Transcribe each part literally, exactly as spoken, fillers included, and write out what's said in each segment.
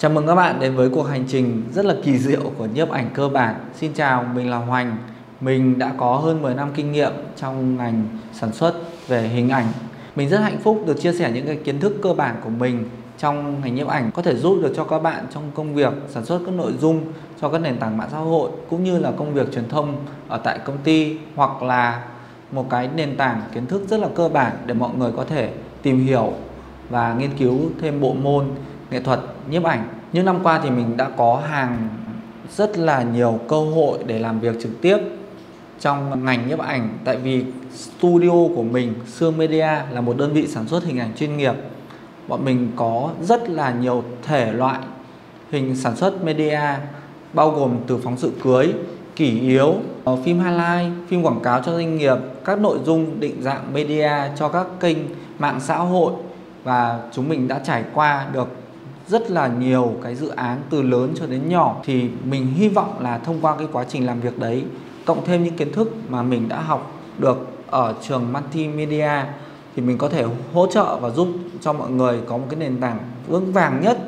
Chào mừng các bạn đến với cuộc hành trình rất là kỳ diệu của nhiếp ảnh cơ bản. Xin chào, mình là Hoàng. Mình đã có hơn mười năm kinh nghiệm trong ngành sản xuất về hình ảnh. Mình rất hạnh phúc được chia sẻ những cái kiến thức cơ bản của mình trong ngành nhiếp ảnh, có thể giúp được cho các bạn trong công việc sản xuất các nội dung cho các nền tảng mạng xã hội, cũng như là công việc truyền thông ở tại công ty, hoặc là một cái nền tảng kiến thức rất là cơ bản để mọi người có thể tìm hiểu và nghiên cứu thêm bộ môn nghệ thuật nhiếp ảnh. Những năm qua thì mình đã có hàng rất là nhiều cơ hội để làm việc trực tiếp trong ngành nhiếp ảnh, tại vì studio của mình, Sương Media, là một đơn vị sản xuất hình ảnh chuyên nghiệp. Bọn mình có rất là nhiều thể loại hình sản xuất media, bao gồm từ phóng sự cưới, kỷ yếu, phim highlight, phim quảng cáo cho doanh nghiệp, các nội dung định dạng media cho các kênh mạng xã hội. Và chúng mình đã trải qua được rất là nhiều cái dự án từ lớn cho đến nhỏ. Thì mình hy vọng là thông qua cái quá trình làm việc đấy, cộng thêm những kiến thức mà mình đã học được ở trường Multimedia, thì mình có thể hỗ trợ và giúp cho mọi người có một cái nền tảng vững vàng nhất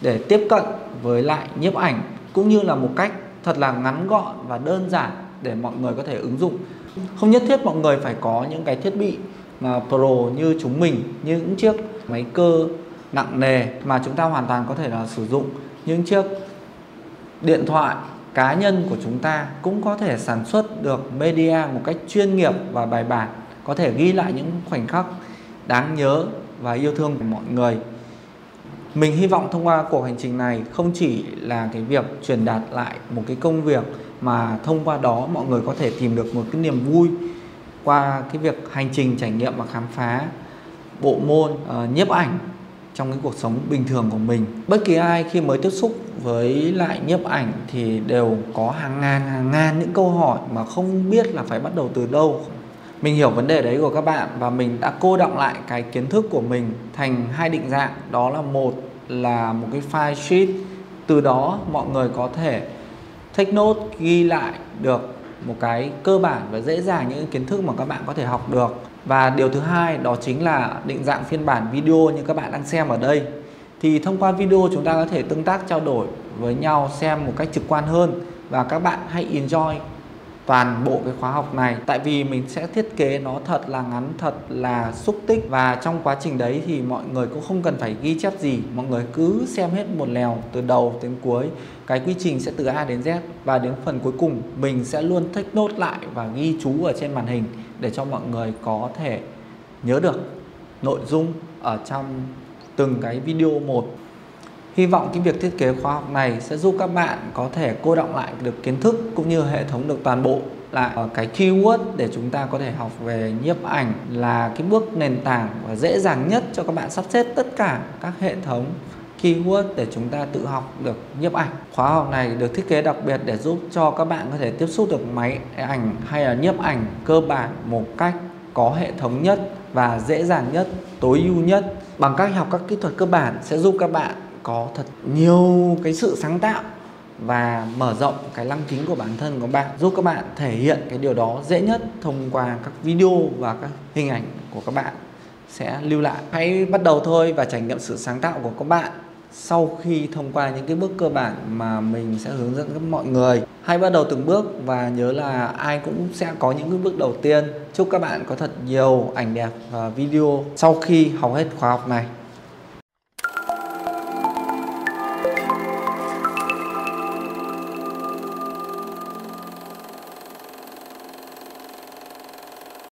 để tiếp cận với lại nhiếp ảnh, cũng như là một cách thật là ngắn gọn và đơn giản để mọi người có thể ứng dụng. Không nhất thiết mọi người phải có những cái thiết bị mà pro như chúng mình, như những chiếc máy cơ nặng nề, mà chúng ta hoàn toàn có thể là sử dụng những chiếc điện thoại cá nhân của chúng ta cũng có thể sản xuất được media một cách chuyên nghiệp và bài bản, có thể ghi lại những khoảnh khắc đáng nhớ và yêu thương của mọi người. Mình hy vọng thông qua cuộc hành trình này không chỉ là cái việc truyền đạt lại một cái công việc, mà thông qua đó mọi người có thể tìm được một cái niềm vui qua cái việc hành trình trải nghiệm và khám phá bộ môn uh, nhiếp ảnh trong cái cuộc sống bình thường của mình. Bất kỳ ai khi mới tiếp xúc với lại nhiếp ảnh thì đều có hàng ngàn hàng ngàn những câu hỏi mà không biết là phải bắt đầu từ đâu. Mình hiểu vấn đề đấy của các bạn, và mình đã cô đọng lại cái kiến thức của mình thành hai định dạng. Đó là một là một cái file sheet, từ đó mọi người có thể take note, ghi lại được một cái cơ bản và dễ dàng những kiến thức mà các bạn có thể học được. Và điều thứ hai đó chính là định dạng phiên bản video như các bạn đang xem ở đây. Thì thông qua video chúng ta có thể tương tác trao đổi với nhau, xem một cách trực quan hơn. Và các bạn hãy enjoy toàn bộ cái khóa học này, tại vì mình sẽ thiết kế nó thật là ngắn, thật là xúc tích. Và trong quá trình đấy thì mọi người cũng không cần phải ghi chép gì, mọi người cứ xem hết một lèo từ đầu đến cuối. Cái quy trình sẽ từ A đến Z, và đến phần cuối cùng mình sẽ luôn take note lại và ghi chú ở trên màn hình để cho mọi người có thể nhớ được nội dung ở trong từng cái video một. Hy vọng cái việc thiết kế khóa học này sẽ giúp các bạn có thể cô đọng lại được kiến thức, cũng như hệ thống được toàn bộ lại cái keyword để chúng ta có thể học về nhiếp ảnh, là cái bước nền tảng và dễ dàng nhất cho các bạn sắp xếp tất cả các hệ thống keyword để chúng ta tự học được nhiếp ảnh. Khóa học này được thiết kế đặc biệt để giúp cho các bạn có thể tiếp xúc được máy ảnh hay là nhiếp ảnh cơ bản một cách có hệ thống nhất và dễ dàng nhất, tối ưu nhất. Bằng cách học các kỹ thuật cơ bản sẽ giúp các bạn có thật nhiều cái sự sáng tạo và mở rộng cái lăng kính của bản thân của bạn, giúp các bạn thể hiện cái điều đó dễ nhất thông qua các video và các hình ảnh của các bạn sẽ lưu lại. Hãy bắt đầu thôi và trải nghiệm sự sáng tạo của các bạn sau khi thông qua những cái bước cơ bản mà mình sẽ hướng dẫn các mọi người. Hãy bắt đầu từng bước, và nhớ là ai cũng sẽ có những cái bước đầu tiên. Chúc các bạn có thật nhiều ảnh đẹp và video sau khi học hết khóa học này.